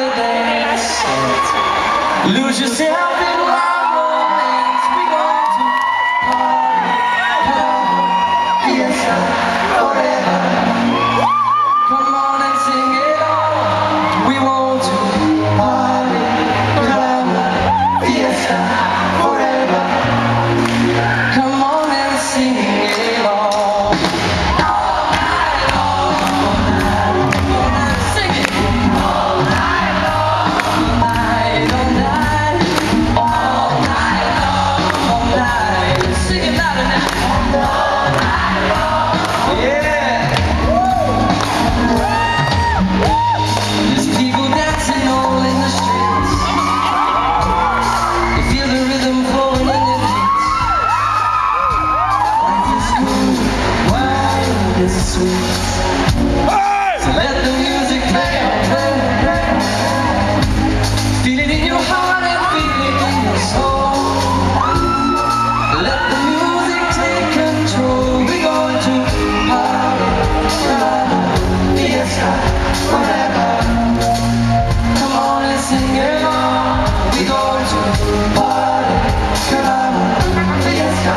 rather than accept. Lose yourself in wild moments. We going to party, yes, forever. Come on and sing it all. We want to party, love, fiesta, forever. Come on and sing it all. Sweet. Hey! So let the music play, play, play. Feel it in your heart and feel it in your soul. Let the music take control. We're going to party, love, fiesta, forever. Come on and sing it on. We're going to party, love, fiesta.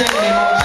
Anymore.